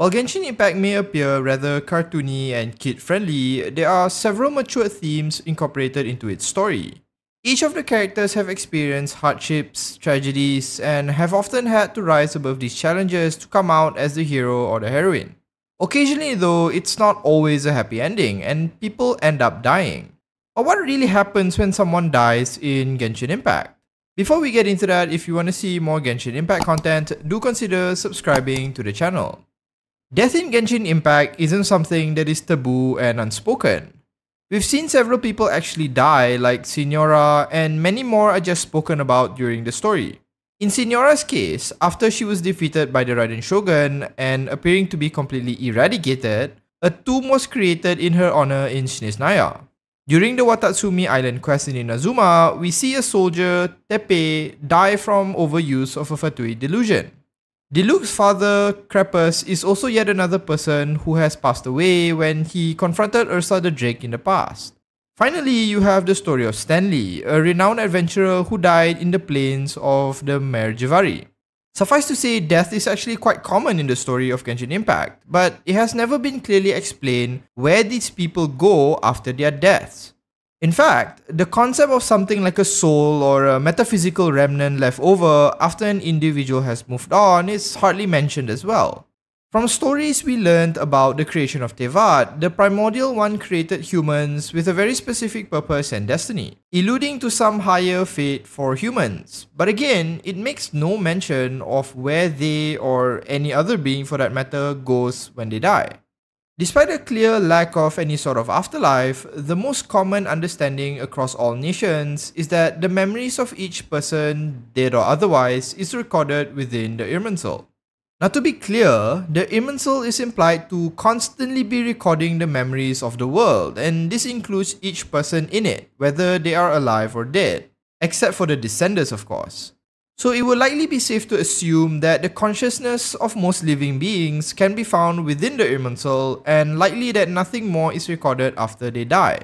While Genshin Impact may appear rather cartoony and kid-friendly, there are several mature themes incorporated into its story. Each of the characters have experienced hardships, tragedies, and have often had to rise above these challenges to come out as the hero or the heroine. Occasionally though, it's not always a happy ending and people end up dying. But what really happens when someone dies in Genshin Impact? Before we get into that, if you want to see more Genshin Impact content, do consider subscribing to the channel. Death in Genshin Impact isn't something that is taboo and unspoken. We've seen several people actually die, like Signora, and many more are just spoken about during the story. In Signora's case, after she was defeated by the Raiden Shogun and appearing to be completely eradicated, a tomb was created in her honor in Shiniznaya. During the Watatsumi Island quest in Inazuma, we see a soldier, Tepe, die from overuse of a Fatui delusion. Diluc's father, Crepus, is also yet another person who has passed away when he confronted Ursa the Drake in the past. Finally, you have the story of Stanley, a renowned adventurer who died in the plains of the Mare Jivari. Suffice to say, death is actually quite common in the story of Genshin Impact, but it has never been clearly explained where these people go after their deaths. In fact, the concept of something like a soul or a metaphysical remnant left over after an individual has moved on is hardly mentioned as well. From stories we learned about the creation of Teyvat, the primordial one created humans with a very specific purpose and destiny, alluding to some higher fate for humans. But again, it makes no mention of where they or any other being for that matter goes when they die. Despite a clear lack of any sort of afterlife, the most common understanding across all nations is that the memories of each person, dead or otherwise, is recorded within the Irminsul. Now to be clear, the Irminsul is implied to constantly be recording the memories of the world, and this includes each person in it, whether they are alive or dead, except for the descendants of course. So it would likely be safe to assume that the consciousness of most living beings can be found within the Irminsul, and likely that nothing more is recorded after they die.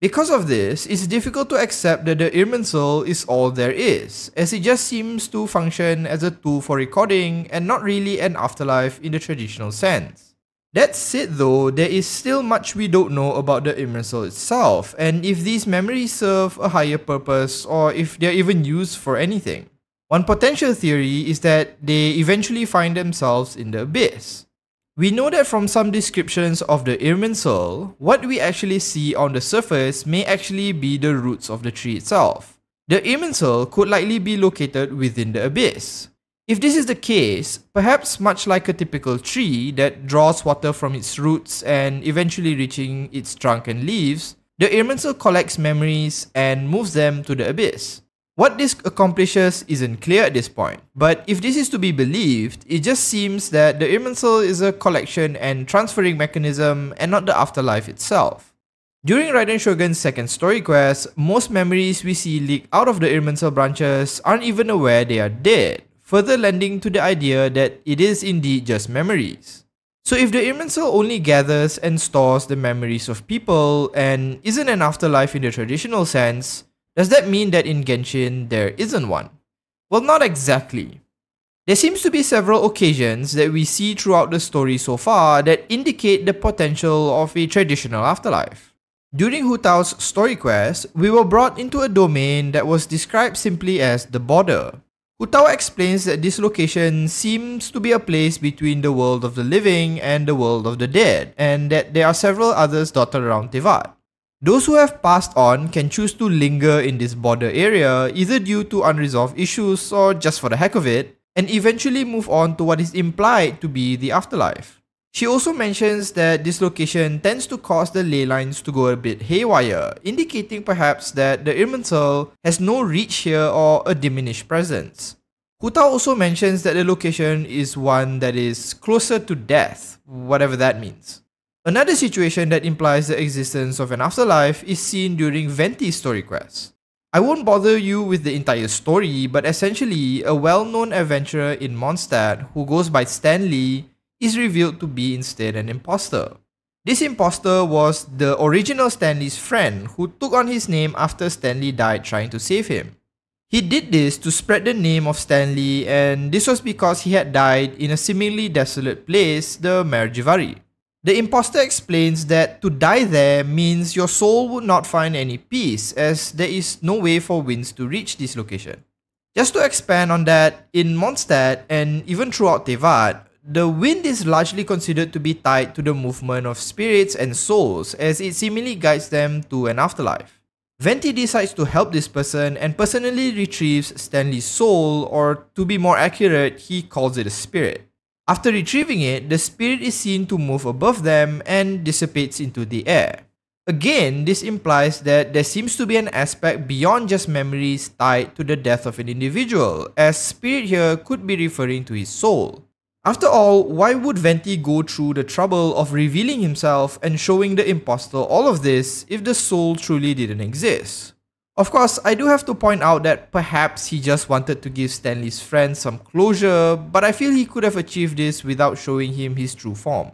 Because of this, it's difficult to accept that the Irminsul is all there is, as it just seems to function as a tool for recording and not really an afterlife in the traditional sense. That said though, there is still much we don't know about the Irminsul itself, and if these memories serve a higher purpose or if they're even used for anything. One potential theory is that they eventually find themselves in the abyss. We know that from some descriptions of the Irminsul, what we actually see on the surface may actually be the roots of the tree itself. The Irminsul could likely be located within the abyss. If this is the case, perhaps much like a typical tree that draws water from its roots and eventually reaching its trunk and leaves, the Irminsul collects memories and moves them to the abyss. What this accomplishes isn't clear at this point, but if this is to be believed, it just seems that the Irminsul is a collection and transferring mechanism and not the afterlife itself. During Raiden Shogun's second story quest, most memories we see leak out of the Irminsul branches aren't even aware they are dead, further lending to the idea that it is indeed just memories. So if the Irminsul only gathers and stores the memories of people and isn't an afterlife in the traditional sense, does that mean that in Genshin, there isn't one? Well, not exactly. There seems to be several occasions that we see throughout the story so far that indicate the potential of a traditional afterlife. During Hutao's story quest, we were brought into a domain that was described simply as the border. Hutao explains that this location seems to be a place between the world of the living and the world of the dead, and that there are several others dotted around Teyvat. Those who have passed on can choose to linger in this border area either due to unresolved issues or just for the heck of it, and eventually move on to what is implied to be the afterlife. She also mentions that this location tends to cause the ley lines to go a bit haywire, indicating perhaps that the Irminsul has no reach here or a diminished presence. Hutao also mentions that the location is one that is closer to death, whatever that means. Another situation that implies the existence of an afterlife is seen during Venti's story quest. I won't bother you with the entire story, but essentially, a well-known adventurer in Mondstadt who goes by Stanley is revealed to be instead an imposter. This imposter was the original Stanley's friend who took on his name after Stanley died trying to save him. He did this to spread the name of Stanley, and this was because he had died in a seemingly desolate place, the Mare Jivari. The imposter explains that to die there means your soul would not find any peace, as there is no way for winds to reach this location. Just to expand on that, in Mondstadt and even throughout Teyvat, the wind is largely considered to be tied to the movement of spirits and souls, as it seemingly guides them to an afterlife. Venti decides to help this person and personally retrieves Stanley's soul, or to be more accurate, he calls it a spirit. After retrieving it, the spirit is seen to move above them and dissipates into the air. Again, this implies that there seems to be an aspect beyond just memories tied to the death of an individual, as spirit here could be referring to his soul. After all, why would Venti go through the trouble of revealing himself and showing the imposter all of this if the soul truly didn't exist? Of course, I do have to point out that perhaps he just wanted to give Stanley's friend some closure, but I feel he could have achieved this without showing him his true form.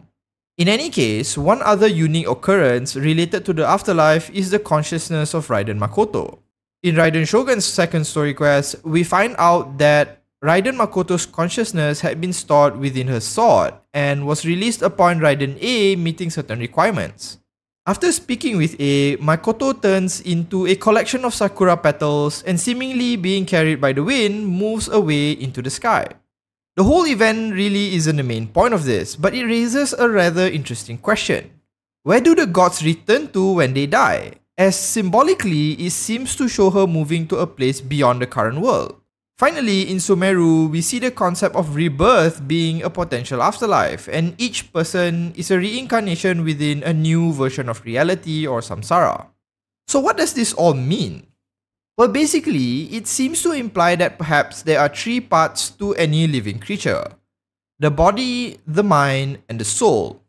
In any case, one other unique occurrence related to the afterlife is the consciousness of Raiden Makoto. In Raiden Shogun's second story quest, we find out that Raiden Makoto's consciousness had been stored within her sword and was released upon Raiden A meeting certain requirements. After speaking with A, Makoto turns into a collection of sakura petals and, seemingly being carried by the wind, moves away into the sky. The whole event really isn't the main point of this, but it raises a rather interesting question. Where do the gods return to when they die? As symbolically, it seems to show her moving to a place beyond the current world. Finally, in Sumeru, we see the concept of rebirth being a potential afterlife, and each person is a reincarnation within a new version of reality, or samsara. So what does this all mean? Well, basically, it seems to imply that perhaps there are three parts to any living creature: the body, the mind, and the soul.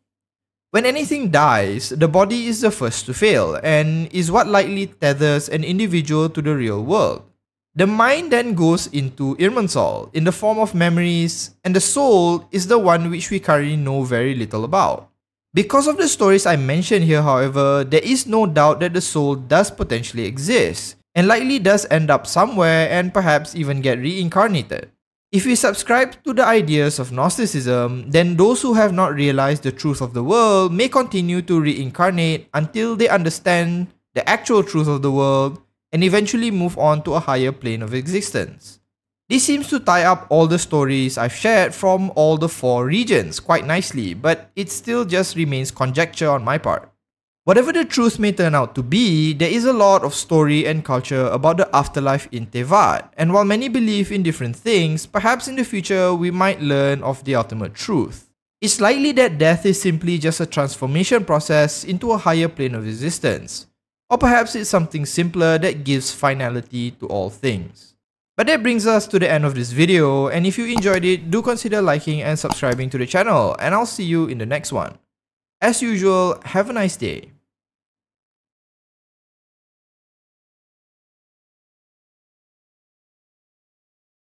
When anything dies, the body is the first to fail, and is what likely tethers an individual to the real world. The mind then goes into Irminsul in the form of memories, and the soul is the one which we currently know very little about. Because of the stories I mentioned here, however, there is no doubt that the soul does potentially exist, and likely does end up somewhere and perhaps even get reincarnated. If we subscribe to the ideas of Gnosticism, then those who have not realized the truth of the world may continue to reincarnate until they understand the actual truth of the world, and eventually move on to a higher plane of existence. This seems to tie up all the stories I've shared from all the four regions quite nicely, but it still just remains conjecture on my part. Whatever the truth may turn out to be, there is a lot of story and culture about the afterlife in Teyvat, and while many believe in different things, perhaps in the future we might learn of the ultimate truth. It's likely that death is simply just a transformation process into a higher plane of existence. Or perhaps it's something simpler that gives finality to all things. But that brings us to the end of this video, and if you enjoyed it, do consider liking and subscribing to the channel, and I'll see you in the next one. As usual, have a nice day.